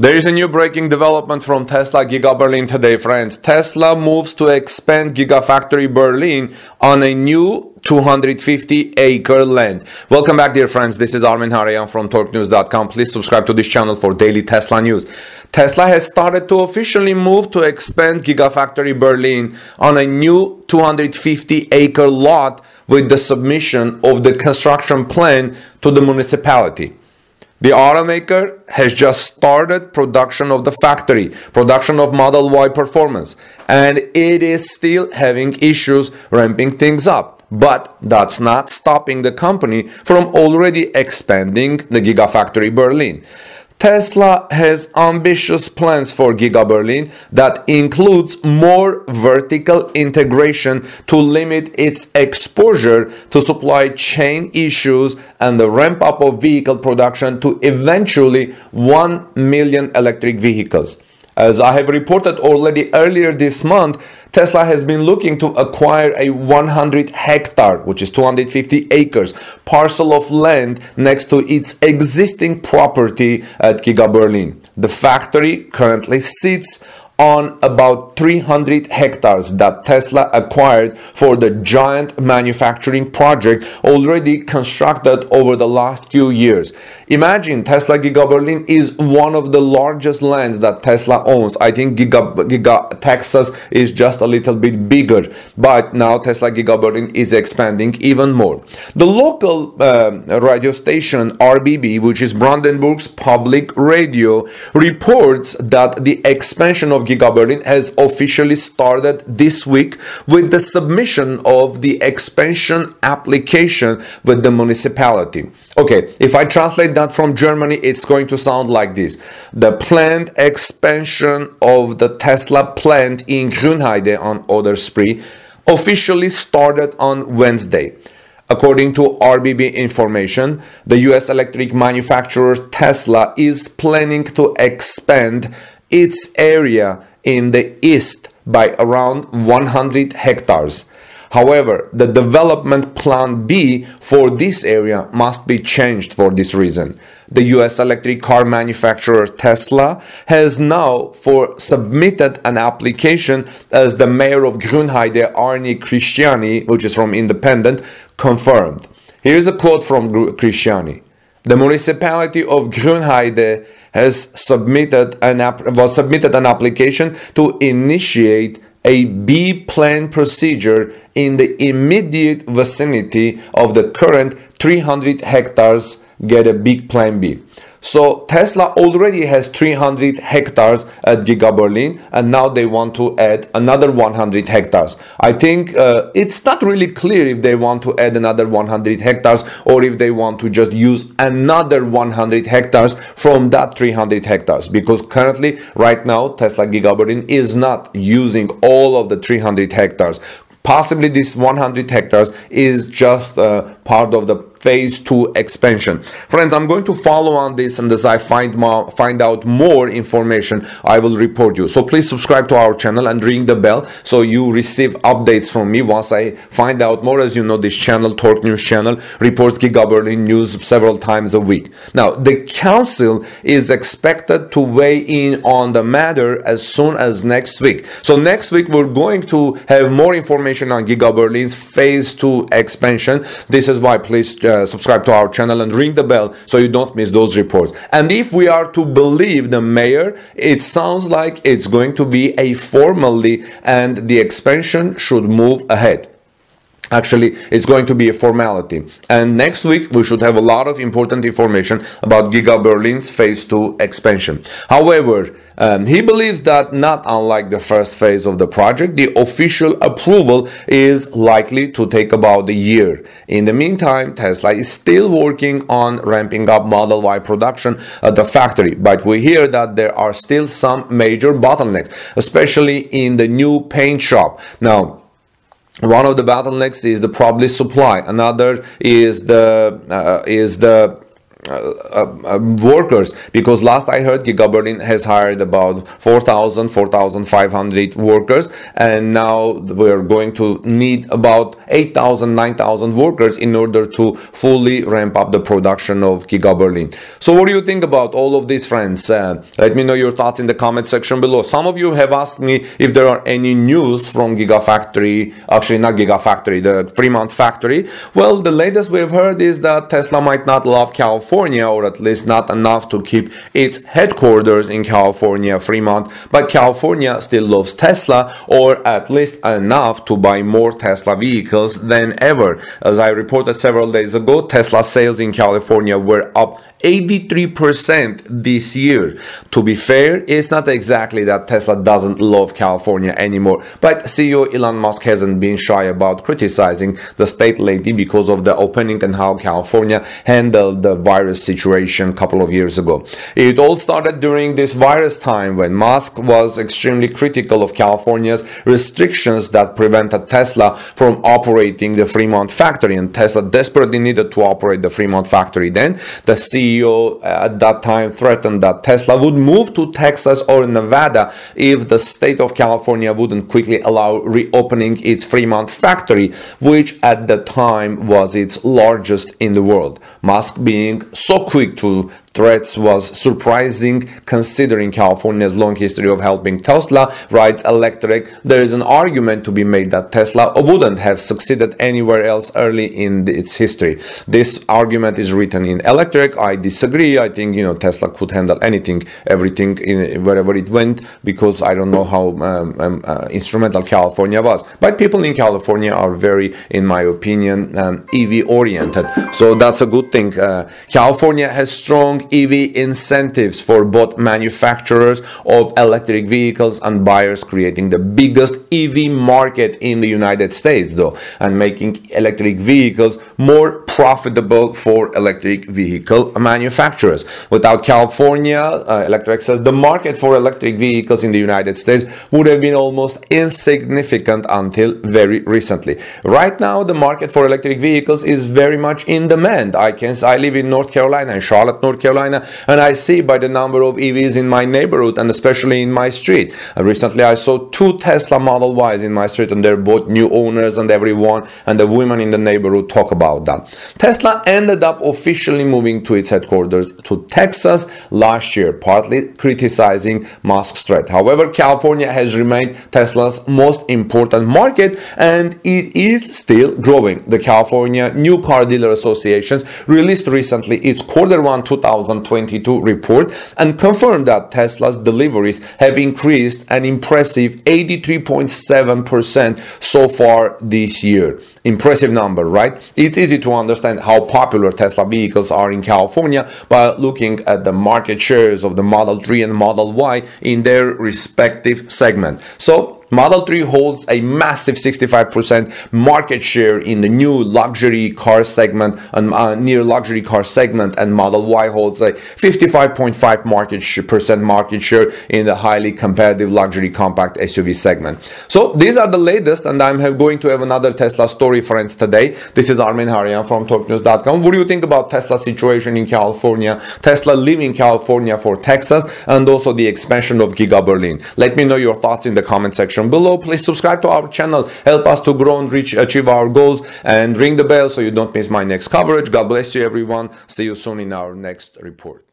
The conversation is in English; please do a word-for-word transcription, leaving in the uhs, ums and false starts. There is a new breaking development from Tesla Giga Berlin today, friends. Tesla moves to expand Gigafactory Berlin on a new two hundred fifty acre land. Welcome back, dear friends. This is Armen Hareyan from Torque News dot com. Please subscribe to this channel for daily Tesla news. Tesla has started to officially move to expand Gigafactory Berlin on a new two hundred fifty acre lot with the submission of the construction plan to the municipality. The automaker has just started production of the factory, production of Model Y performance, and it is still having issues ramping things up. But that's not stopping the company from already expanding the Gigafactory Berlin. Tesla has ambitious plans for Giga Berlin that includes more vertical integration to limit its exposure to supply chain issues and the ramp up of vehicle production to eventually one million electric vehicles. As I have reported already earlier this month, Tesla has been looking to acquire a one hundred hectare, which is two hundred fifty acres, parcel of land next to its existing property at Giga Berlin. The factory currently sits on about three hundred hectares that Tesla acquired for the giant manufacturing project already constructed over the last few years. Imagine, Tesla Giga Berlin is one of the largest lands that Tesla owns. I think Giga, Giga Texas is just a little bit bigger, but now Tesla Giga Berlin is expanding even more. The local um, radio station R B B, which is Brandenburg's public radio, reports that the expansion of Giga Berlin has officially started this week with the submission of the expansion application with the municipality. Okay, if I translate that from Germany, it's going to sound like this. The planned expansion of the Tesla plant in Grünheide on Oder Spree officially started on Wednesday. According to R B B information, the U S electric manufacturer Tesla is planning to expand its area in the east by around one hundred hectares. However, the development plan B for this area must be changed for this reason. The U S electric car manufacturer Tesla has now for submitted an application as the mayor of Grünheide, Arne Christiani, which is from Independent, confirmed. Here's a quote from Christiani. The municipality of Grünheide has submitted an was submitted an application to initiate a B plan procedure in the immediate vicinity of the current three hundred hectares. Get a big plan B. So Tesla already has three hundred hectares at Giga Berlin, and now they want to add another one hundred hectares. I think uh, it's not really clear if they want to add another one hundred hectares or if they want to just use another one hundred hectares from that three hundred hectares, because currently right now Tesla Giga Berlin is not using all of the three hundred hectares. Possibly this one hundred hectares is just uh, part of the phase two expansion. Friends, I'm going to follow on this, and as I find, more, find out more information, I will report you. So please subscribe to our channel and ring the bell so you receive updates from me once I find out more. As you know, this channel, Torque News channel, reports Giga Berlin news several times a week. Now, the council is expected to weigh in on the matter as soon as next week. So next week, we're going to have more information on Giga Berlin's phase two expansion. This is why please Uh, subscribe to our channel and ring the bell so you don't miss those reports. And if we are to believe the mayor, it sounds like it's going to be a formality and the expansion should move ahead. Actually, it's going to be a formality. And next week, we should have a lot of important information about Giga Berlin's phase two expansion. However, um, he believes that not unlike the first phase of the project, the official approval is likely to take about a year. In the meantime, Tesla is still working on ramping up Model Y production at the factory. But we hear that there are still some major bottlenecks, especially in the new paint shop. Now, one of the bottlenecks is the probably supply. Another is the uh, is the uh, uh, uh, workers, because last I heard Giga Berlin has hired about four thousand, four thousand five hundred workers, and now we're going to need about eight thousand, nine thousand workers in order to fully ramp up the production of Giga Berlin. So what do you think about all of this, friends? Uh, let me know your thoughts in the comment section below. Some of you have asked me if there are any news from Gigafactory, actually not Gigafactory, the Fremont factory. Well, the latest we've heard is that Tesla might not love California, or at least not enough to keep its headquarters in California, Fremont, but California still loves Tesla, or at least enough to buy more Tesla vehicles than ever. As I reported several days ago, Tesla sales in California were up eighty-three percent this year. To be fair, it's not exactly that Tesla doesn't love California anymore, but C E O Elon Musk hasn't been shy about criticizing the state lately because of the opening and how California handled the virus situation a couple of years ago. It all started during this virus time when Musk was extremely critical of California's restrictions that prevented Tesla from operating the Fremont factory, and Tesla desperately needed to operate the Fremont factory then. The C E O C E O at that time threatened that Tesla would move to Texas or Nevada if the state of California wouldn't quickly allow reopening its Fremont factory, which at the time was its largest in the world. Musk being so quick to threats was surprising considering California's long history of helping Tesla ride electric. There is an argument to be made that Tesla wouldn't have succeeded anywhere else early in its history. This argument is written in Electric. I disagree. I think, you know, Tesla could handle anything, everything, in, wherever it went, because I don't know how um, um, uh, instrumental California was. But people in California are very, in my opinion, um, E V oriented. So that's a good thing. Uh, California has strong E V incentives for both manufacturers of electric vehicles and buyers, creating the biggest E V market in the United States, though, and making electric vehicles more profitable for electric vehicle manufacturers. Without California uh, Electric says, the market for electric vehicles in the United States would have been almost insignificant until very recently. Right now, the market for electric vehicles is very much in demand. I can I live in North Carolina, in Charlotte, North Carolina. Carolina, and I see by the number of E Vs in my neighborhood and especially in my street. And recently I saw two Tesla Model Ys in my street, and they're both new owners, and everyone and the women in the neighborhood talk about that. Tesla ended up officially moving to its headquarters to Texas last year, partly criticizing Musk's threat. However, California has remained Tesla's most important market, and it is still growing. The California New Car Dealer Association released recently its quarter one two thousand twenty-two report and confirmed that Tesla's deliveries have increased an impressive eighty-three point seven percent so far this year. Impressive number, right? It's easy to understand how popular Tesla vehicles are in California by looking at the market shares of the Model three and Model Y in their respective segment. So Model three holds a massive sixty-five percent market share in the new luxury car segment and uh, near luxury car segment, and Model Y holds a fifty-five point five percent market, market share in the highly competitive luxury compact S U V segment. So these are the latest, and I'm have going to have another Tesla story, friends, today. This is Armen Hareyan from Torque News dot com. What do you think about Tesla's situation in California, Tesla leaving California for Texas, and also the expansion of Giga Berlin? Let me know your thoughts in the comment section below. Please subscribe to our channel, help us to grow and reach achieve our goals, and ring the bell so you don't miss my next coverage. God bless you, everyone. See you soon in our next report.